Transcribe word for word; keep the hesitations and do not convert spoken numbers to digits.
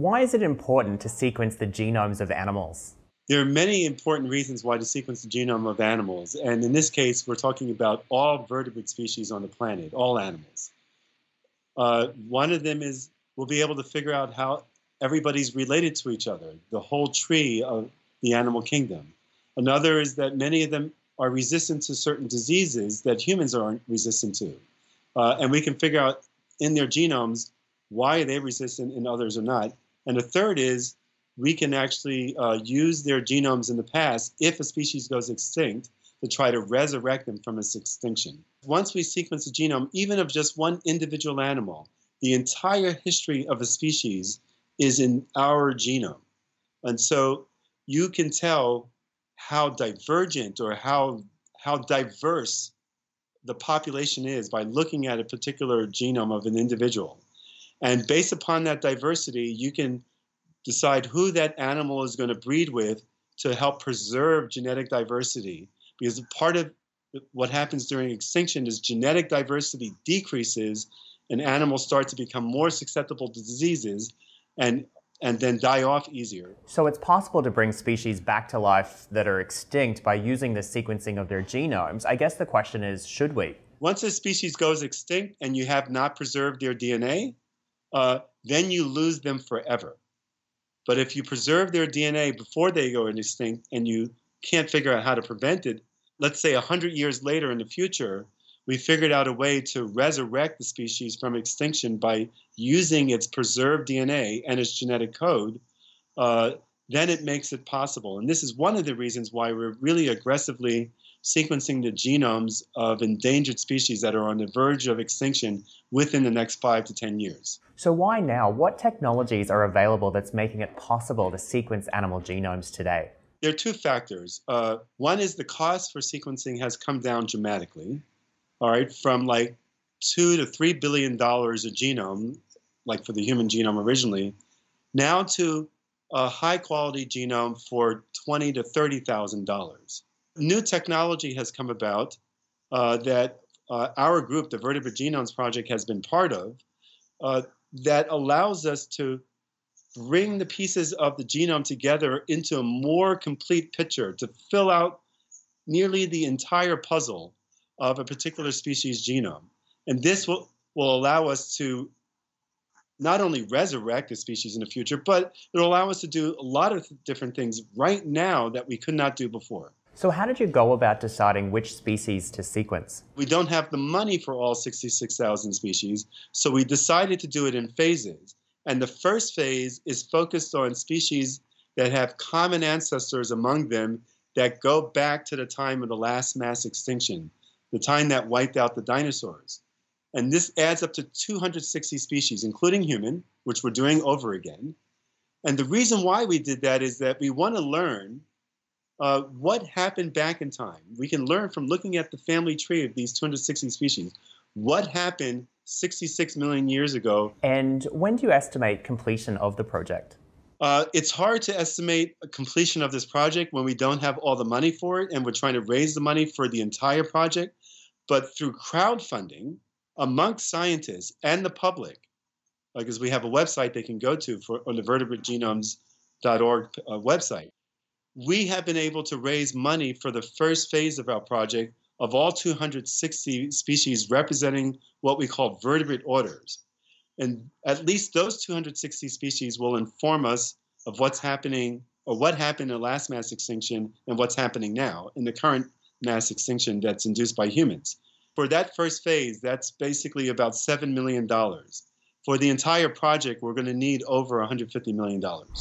Why is it important to sequence the genomes of animals? There are many important reasons why to sequence the genome of animals, and in this case, we're talking about all vertebrate species on the planet, all animals. Uh, one of them is we'll be able to figure out how everybody's related to each other, the whole tree of the animal kingdom. Another is that many of them are resistant to certain diseases that humans aren't resistant to, uh, and we can figure out in their genomes why are they resistant and others are not. And the third is we can actually uh, use their genomes in the past, if a species goes extinct, to try to resurrect them from its extinction. Once we sequence a genome, even of just one individual animal, the entire history of a species is in our genome. And so you can tell how divergent or how, how diverse the population is by looking at a particular genome of an individual. And based upon that diversity, you can decide who that animal is going to breed with to help preserve genetic diversity. Because part of what happens during extinction is genetic diversity decreases and animals start to become more susceptible to diseases and, and then die off easier. So it's possible to bring species back to life that are extinct by using the sequencing of their genomes. I guess the question is, should we? Once a species goes extinct and you have not preserved their D N A, Uh, then you lose them forever. But if you preserve their D N A before they go extinct and you can't figure out how to prevent it, let's say one hundred years later in the future, we figured out a way to resurrect the species from extinction by using its preserved D N A and its genetic code, uh, then it makes it possible. And this is one of the reasons why we're really aggressively sequencing the genomes of endangered species that are on the verge of extinction within the next five to ten years. So why now? What technologies are available that's making it possible to sequence animal genomes today? There are two factors. Uh, one is the cost for sequencing has come down dramatically, all right, from like two to three billion dollars a genome, like for the human genome originally, now to a high quality genome for twenty to thirty thousand dollars. New technology has come about uh, that uh, our group, the Vertebrate Genomes Project, has been part of uh, that allows us to bring the pieces of the genome together into a more complete picture to fill out nearly the entire puzzle of a particular species genome. And this will, will allow us to not only resurrect the species in the future, but it'll allow us to do a lot of different things right now that we could not do before. So how did you go about deciding which species to sequence? We don't have the money for all sixty-six thousand species, so we decided to do it in phases. And the first phase is focused on species that have common ancestors among them that go back to the time of the last mass extinction, the time that wiped out the dinosaurs. And this adds up to two hundred sixty species, including human, which we're doing over again. And the reason why we did that is that we want to learn Uh, what happened back in time. We can learn from looking at the family tree of these two hundred sixty species. What happened sixty-six million years ago? And when do you estimate completion of the project? Uh, it's hard to estimate a completion of this project when we don't have all the money for it, and we're trying to raise the money for the entire project. But through crowdfunding amongst scientists and the public, because we have a website they can go to for, on the vertebrate genomes dot org uh, website, we have been able to raise money for the first phase of our project of all two hundred sixty species representing what we call vertebrate orders. And at least those two hundred sixty species will inform us of what's happening or what happened in the last mass extinction and what's happening now in the current mass extinction that's induced by humans. For that first phase, that's basically about seven million dollars. For the entire project, we're going to need over one hundred fifty million dollars.